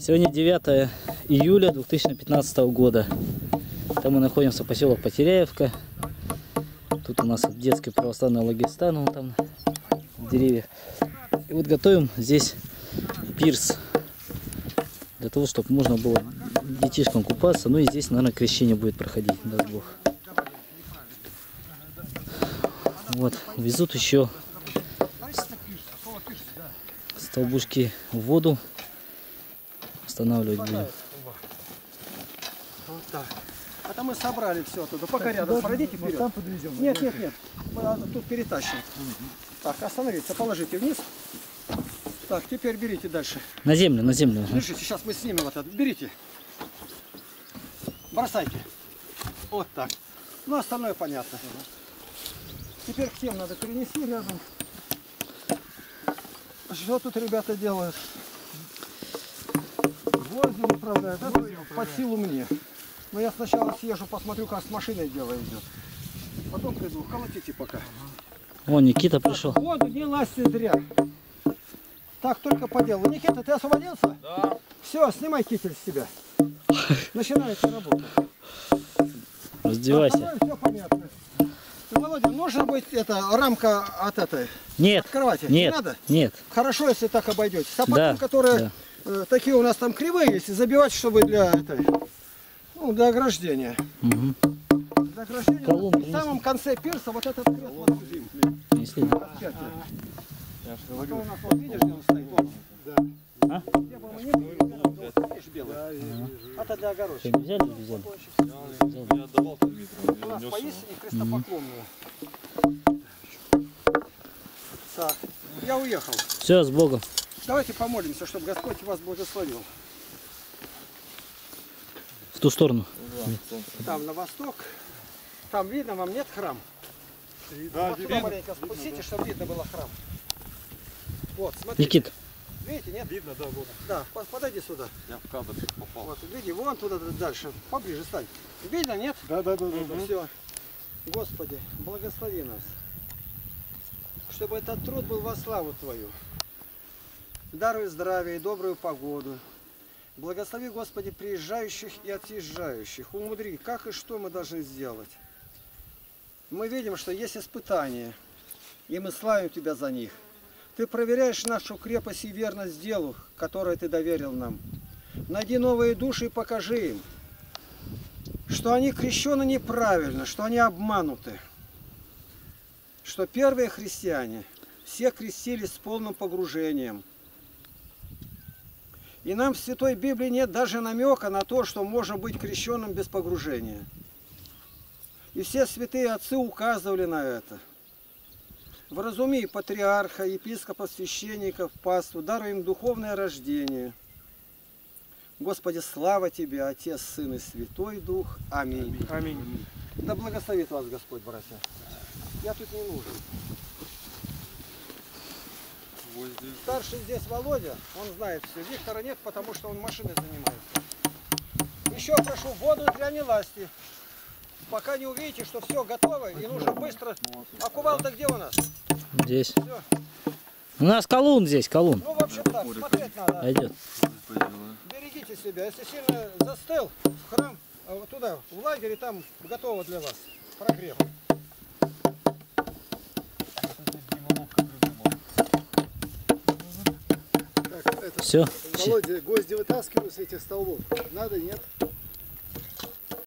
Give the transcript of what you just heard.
Сегодня 9 июля 2015 года. Там мы находимся, поселок Потеряевка. Тут у нас детский православный Лагерстан, он там в деревьях. И вот готовим здесь пирс, для того, чтобы можно было детишкам купаться. Ну и здесь, наверное, крещение будет проходить, даст Бог. Вот, везут еще столбушки в воду. Устанавливать будем. Вот так. А там мы собрали все оттуда. Пока рядом пройдите вперед. Там подвезем. Нет, нет, нет. Мы тут перетащим. Так, остановиться, положите вниз. Так, теперь берите дальше. На землю, на землю. Слушайте, сейчас мы снимем вот это. Берите. Бросайте. Вот так. Ну, остальное понятно. Теперь к тем надо перенести рядом. Что тут ребята делают? Возим управляют, это под силу мне. Но я сначала съезжу, посмотрю, как с машиной дело идет. Потом приду, колотите пока. О, Никита пришел. Так, воду не лазьте зря. Так, только по делу. Никита, ты освободился? Да. Все, снимай китель с себя. Начинается работа. Раздевайся. Все понятно. Володя, нужно быть рамка от этой? Нет. От кровати? Нет. Не надо? Нет. Хорошо, если так обойдете. Сапатки, да, которые... Да. Такие у нас там кривые, если забивать, чтобы для этой, ну, для ограждения. Угу. Для ограждения. Колонка, в самом конце пирса вот этот крест. Вот, если... Я же говорю. У нас, вот, видишь, где он стоит? Вот. Да. А? Где бы мы не были, вот, видишь, белый. Да, а это для огородчика. Ты взяли, взяли? Я отдавал там микро. У нас поистине крестопоклонную. Так, я уехал. Все, с Богом. Давайте помолимся, чтобы Господь вас благословил. В ту сторону. Там на восток. Там видно, вам нет храм? Да, вот сюда маленько спустите, чтобы видно было храм. Вот, смотрите. Никит. Видите, нет? Видно, да, вот. Да, подойди сюда. Я в кадр попал. Вот, види, вон туда дальше, поближе стань. Видно, нет? Да, да, да. Да. Все. Господи, благослови нас. Чтобы этот труд был во славу Твою. Даруй здравие и добрую погоду. Благослови, Господи, приезжающих и отъезжающих. Умудри, как и что мы должны сделать. Мы видим, что есть испытания, и мы славим Тебя за них. Ты проверяешь нашу крепость и верность делу, которое Ты доверил нам. Найди новые души и покажи им, что они крещены неправильно, что они обмануты, что первые христиане все крестились с полным погружением. И нам в Святой Библии нет даже намека на то, что можно быть крещенным без погружения. И все святые отцы указывали на это. Вразуми патриарха, епископа, священников, паству, даруй им духовное рождение. Господи, слава Тебе, Отец, Сын и Святой Дух. Аминь. Аминь. Да благословит вас Господь, братья. Я тут не нужен. Старший здесь Володя, он знает все. Виктора нет, потому что он машиной занимается. Еще прошу воду для неласти. Пока не увидите, что все готово и нужно быстро. А кувалда где у нас? Здесь. Все. У нас колун здесь, колун. Ну, в общем, так, смотреть надо. Пойдет. Берегите себя. Если сильно застыл, в храм, вот туда, в лагере, там готово для вас. Прогрев. Все. Володя, гвозди вытаскиваю с этих столбов. Надо, нет?